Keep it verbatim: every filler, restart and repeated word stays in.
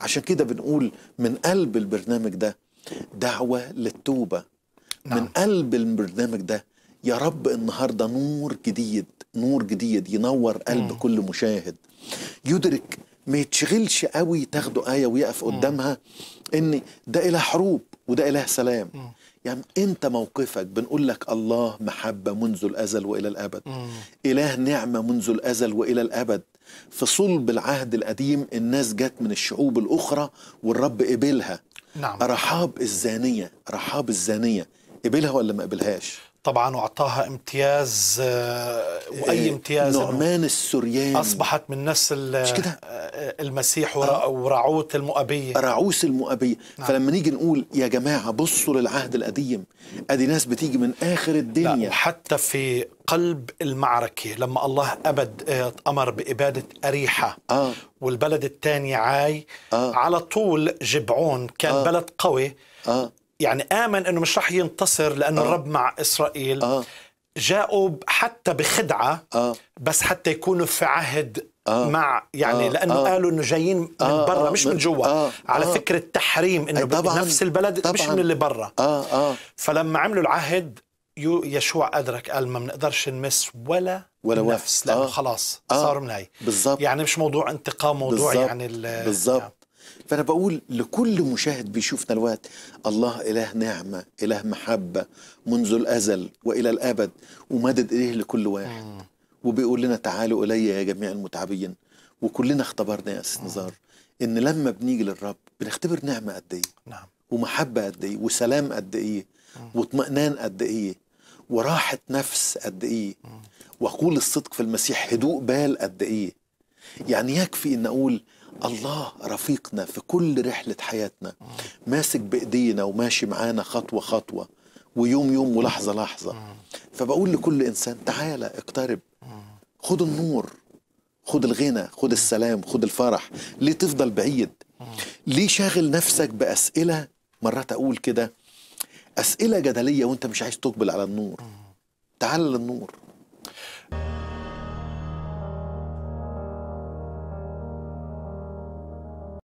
عشان كده بنقول من قلب البرنامج ده دعوة للتوبة. نعم. من قلب البرنامج ده يا رب النهاردة نور جديد، نور جديد ينور قلب مم. كل مشاهد يدرك، ما يتشغلش قوي، تاخده آية ويقف قدامها ان ده إله حروب وده إله سلام. مم. يعني انت موقفك، بنقول لك الله محبة منذ الأزل وإلى الأبد، مم. إله نعمة منذ الأزل وإلى الأبد. في صلب العهد القديم الناس جت من الشعوب الأخرى والرب قبلها. نعم. رحاب الزانية، رحاب الزانية قبلها ولا ما قبلهاش؟ طبعا، واعطاها امتياز. واي امتياز؟ نعمان السرياني اصبحت من نسل المسيح وراعوت المؤبيه، راعوس المؤبيه. نعم. فلما نيجي نقول يا جماعه بصوا للعهد القديم، ادي ناس بتيجي من اخر الدنيا. لا، حتى في قلب المعركه لما الله ابد امر باباده اريحه آه. والبلد الثاني عاي آه. على طول جبعون كان آه. بلد قوي آه. يعني آمن أنه مش رح ينتصر لأنه آه. الرب مع إسرائيل. آه. جاءوا حتى بخدعة آه. بس حتى يكونوا في عهد آه. مع يعني آه. لأنه آه. قالوا أنه جايين من آه. برا مش من جوا. آه. على آه. فكرة تحريم أنه بنفس البلد طبعاً. مش من اللي برا. آه. آه. فلما عملوا العهد يشوع أدرك، قال ما بنقدرش نمس ولا ولا نفس لأنه آه. خلاص آه. صار من هاي بالزبط. يعني مش موضوع انتقام، موضوع بالزبط. يعني بالظبط. فأنا بقول لكل مشاهد بيشوفنا الوقت، الله إله نعمة، إله محبة منذ الأزل وإلى الأبد، ومدد إليه لكل واحد مم. وبيقول لنا تعالوا إلي يا جميع المتعبين. وكلنا اختبرنا يا أستاذ نزار إن لما بنيجي للرب بنختبر نعمة قد إيه. نعم. ومحبة قد إيه، وسلام قد إيه، واطمئنان قد إيه، وراحة نفس قد إيه، وقول الصدق في المسيح، هدوء بال قد إيه. يعني يكفي إن أقول الله رفيقنا في كل رحلة حياتنا، ماسك بإيدينا وماشي معانا خطوة خطوة ويوم يوم ولحظة لحظة. فبقول لكل إنسان تعالى اقترب، خد النور، خد الغنى، خد السلام، خد الفرح. ليه تفضل بعيد؟ ليه شاغل نفسك بأسئلة؟ مرات أقول كده أسئلة جدلية وانت مش عايز تقبل على النور. تعال للنور.